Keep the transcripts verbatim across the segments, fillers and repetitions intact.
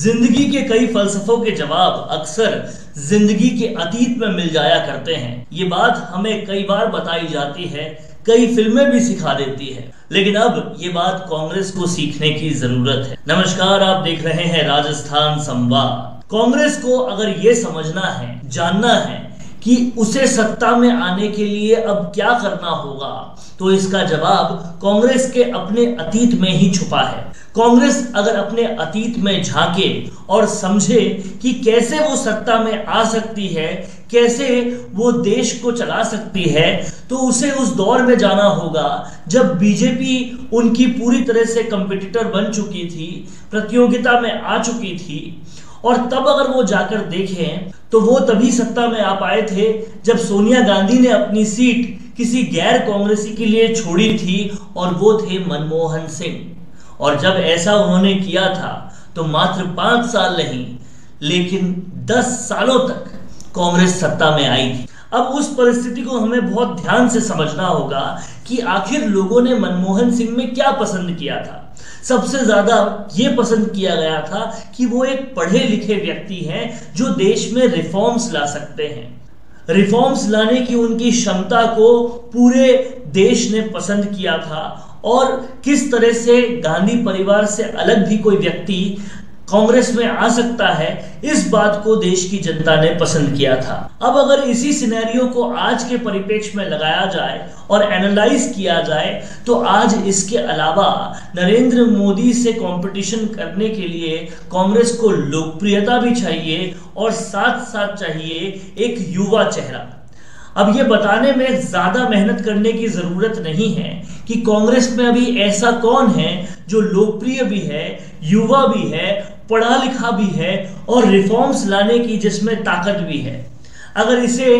जिंदगी के कई फलसफों के जवाब अक्सर जिंदगी के अतीत में मिल जाया करते हैं। ये बात हमें कई बार बताई जाती है, कई फिल्में भी सिखा देती है, लेकिन अब ये बात कांग्रेस को सीखने की जरूरत है। नमस्कार, आप देख रहे हैं राजस्थान संवाद। कांग्रेस को अगर ये समझना है, जानना है कि उसे सत्ता में आने के लिए अब क्या करना होगा, तो इसका जवाब कांग्रेस के अपने अतीत में ही छुपा है। कांग्रेस अगर अपने अतीत में झांके और समझे कि कैसे वो सत्ता में आ सकती है, कैसे वो देश को चला सकती है, तो उसे उस दौर में जाना होगा जब बीजेपी उनकी पूरी तरह से कंपिटिटर बन चुकी थी, प्रतियोगिता में आ चुकी थी, और तब अगर वो जाकर देखें तो वो तभी सत्ता में आ पाए थे जब सोनिया गांधी ने अपनी सीट किसी गैर कांग्रेसी के लिए छोड़ी थी, और वो थे मनमोहन सिंह। और जब ऐसा उन्होंने किया था तो मात्र पांच साल नहीं लेकिन दस सालों तक कांग्रेस सत्ता में आई थी। अब उस परिस्थिति को हमें बहुत ध्यान से समझना होगा कि आखिर लोगों ने मनमोहन सिंह में क्या पसंद किया था। सबसे ज्यादा ये पसंद किया गया था कि वो एक पढ़े लिखे व्यक्ति हैं जो देश में रिफॉर्म्स ला सकते हैं। रिफॉर्म्स लाने की उनकी क्षमता को पूरे देश ने पसंद किया था, और किस तरह से गांधी परिवार से अलग भी कोई व्यक्ति कांग्रेस में आ सकता है, इस बात को देश की जनता ने पसंद किया था। अब अगर इसी सिनेरियो को आज के परिपेक्ष में लगाया जाए और एनालाइज किया जाए, तो आज इसके अलावा नरेंद्र मोदी से कंपटीशन करने के लिए कांग्रेस को लोकप्रियता भी चाहिए और साथ साथ चाहिए एक युवा चेहरा। अब ये बताने में ज़्यादा मेहनत करने की ज़रूरत नहीं है कि कांग्रेस में अभी ऐसा कौन है जो लोकप्रिय भी है, युवा भी है, पढ़ा लिखा भी है और रिफॉर्म्स लाने की जिसमें ताकत भी है। अगर इसे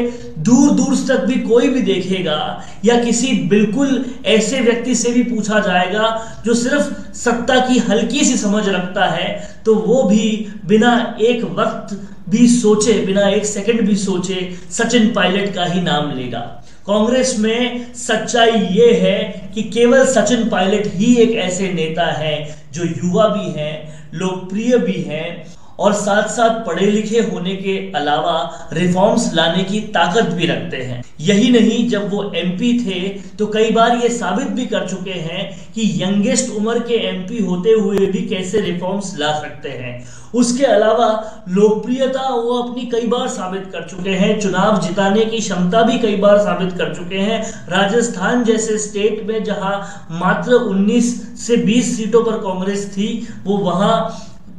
दूर दूर तक भी कोई भी देखेगा या किसी बिल्कुल ऐसे व्यक्ति से भी पूछा जाएगा जो सिर्फ सत्ता की हल्की सी समझ रखता है, तो वो भी बिना एक वक्त भी सोचे, बिना एक सेकंड भी सोचे सचिन पायलट का ही नाम लेगा। कांग्रेस में सच्चाई ये है कि केवल सचिन पायलट ही एक ऐसे नेता है जो युवा भी हैं, लोकप्रिय भी हैं और साथ साथ पढ़े लिखे होने के अलावा रिफॉर्म्स लाने की ताकत भी रखते हैं। यही नहीं, जब वो एमपी थे तो कई बार ये साबित भी कर चुके हैं कि यंगेस्ट उम्र के एमपी होते हुए भी कैसे रिफॉर्म्स ला सकते हैं। उसके अलावा लोकप्रियता वो अपनी कई बार साबित कर चुके हैं, चुनाव जिताने की क्षमता भी कई बार साबित कर चुके हैं। राजस्थान जैसे स्टेट में जहां मात्र उन्नीस से बीस सीटों पर कांग्रेस थी, वो वहां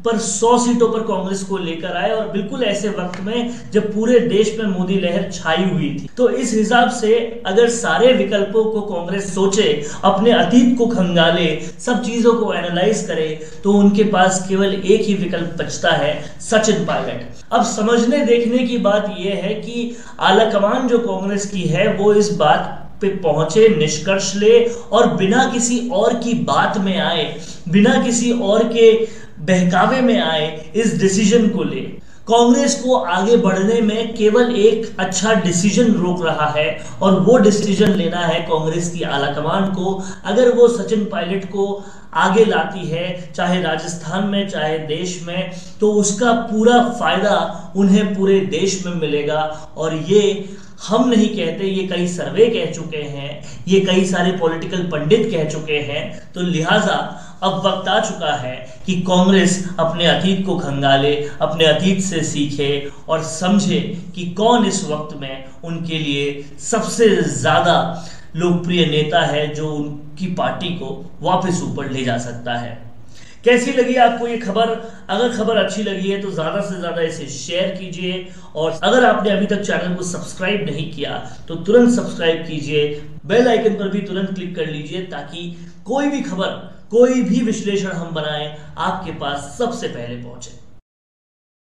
पर सौ सीटों पर कांग्रेस को लेकर आए, और बिल्कुल ऐसे वक्त में जब पूरे देश में मोदी लहर छाई हुई थी। तो इस हिसाब से अगर सारे विकल्पों को कांग्रेस सोचे, अपने अतीत को खंगाले, सब चीज़ों को एनालाइज करे, तो उनके पास केवल एक ही विकल्प बचता है, सचिन पायलट। अब समझने देखने की बात यह है कि आला कमान जो कांग्रेस की है वो इस बात पे पहुंचे, निष्कर्ष ले और बिना किसी और की बात में आए, बिना किसी और के बहकावे में आए, इस डिसीजन को ले। कांग्रेस को आगे बढ़ने में केवल एक अच्छा डिसीजन रोक रहा है, और वो डिसीजन लेना है कांग्रेस की आलाकमान को। अगर वो सचिन पायलट को आगे लाती है, चाहे राजस्थान में चाहे देश में, तो उसका पूरा फायदा उन्हें पूरे देश में मिलेगा। और ये हम नहीं कहते, ये कई सर्वे कह चुके हैं, ये कई सारे पॉलिटिकल पंडित कह चुके हैं। तो लिहाजा अब वक्त आ चुका है कि कांग्रेस अपने अतीत को खंगाले, अपने अतीत से सीखे और समझे कि कौन इस वक्त में उनके लिए सबसे ज़्यादा लोकप्रिय नेता है जो उनकी पार्टी को वापस ऊपर ले जा सकता है। कैसी लगी आपको ये खबर? अगर खबर अच्छी लगी है तो ज़्यादा से ज़्यादा इसे शेयर कीजिए, और अगर आपने अभी तक चैनल को सब्सक्राइब नहीं किया तो तुरंत सब्सक्राइब कीजिए। बेल आइकन पर भी तुरंत क्लिक कर लीजिए ताकि कोई भी खबर, कोई भी विश्लेषण हम बनाएं आपके पास सबसे पहले पहुंचे।